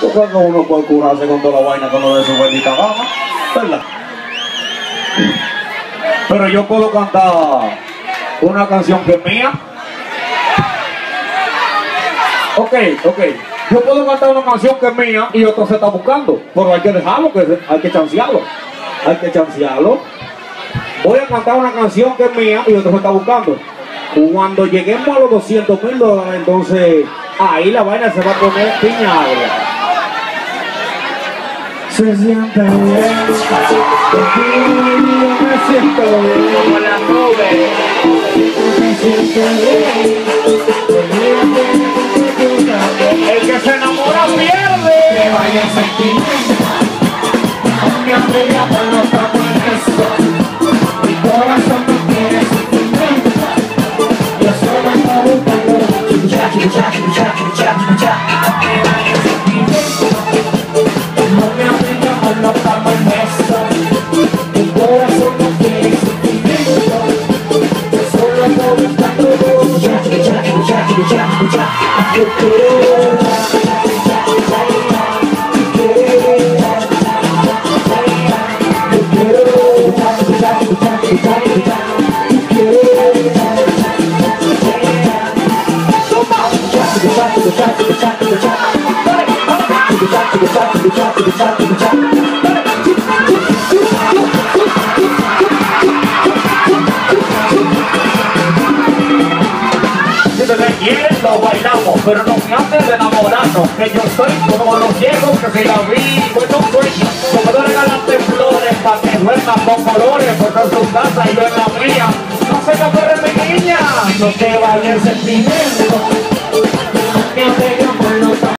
Porque uno puede curarse con toda la vaina con lo de su bendita dama, ¿verdad? Pero yo puedo cantar una canción que es mía. Ok. Yo puedo cantar una canción que es mía y otro se está buscando. Pero hay que dejarlo, hay que chancearlo. Voy a cantar una canción que es mía y otro se está buscando. Cuando lleguemos a los $200,000, entonces ahí la vaina se va a poner piñada. Se siente bien, me siento bien, como la nube. Me siento bien, el que se enamora pierde. Que vaya a sentir, mi alegría para los tapones. Mi corazón no quiere sentir. Yo solo estaba buscando que vaya a sentir. No estamos en eso, mi corazón no quiere sentimiento. Yo solo ando buscando vos. Ya. Yo quiero bailamos, pero no me haces de enamorarnos, que yo soy como los ciegos que si la vi fue un sueño, como tú regalaste flores para que duermas con colores, porque en tu casa y yo en la mía, no se me acuerde mi niña, no te vale el sentimiento, no te